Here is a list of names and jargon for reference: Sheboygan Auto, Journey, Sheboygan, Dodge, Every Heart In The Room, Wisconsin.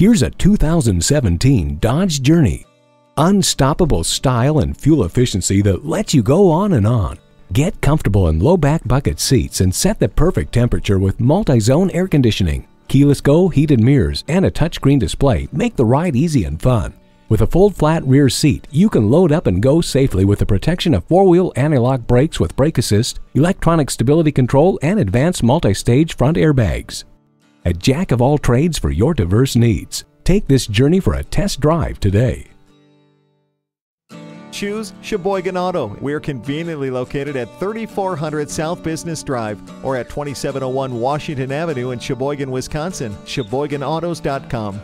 Here's a 2017 Dodge Journey. Unstoppable style and fuel efficiency that lets you go on and on. Get comfortable in low back bucket seats and set the perfect temperature with multi-zone air conditioning. Keyless go, heated mirrors, and a touchscreen display make the ride easy and fun. With a fold flat rear seat, you can load up and go safely with the protection of four-wheel anti-lock brakes with brake assist, electronic stability control, and advanced multi-stage front airbags. A jack of all trades for your diverse needs. Take this Journey for a test drive today. Choose Sheboygan Auto. We're conveniently located at 3400 South Business Drive or at 2701 Washington Avenue in Sheboygan, Wisconsin. SheboyganAutos.com.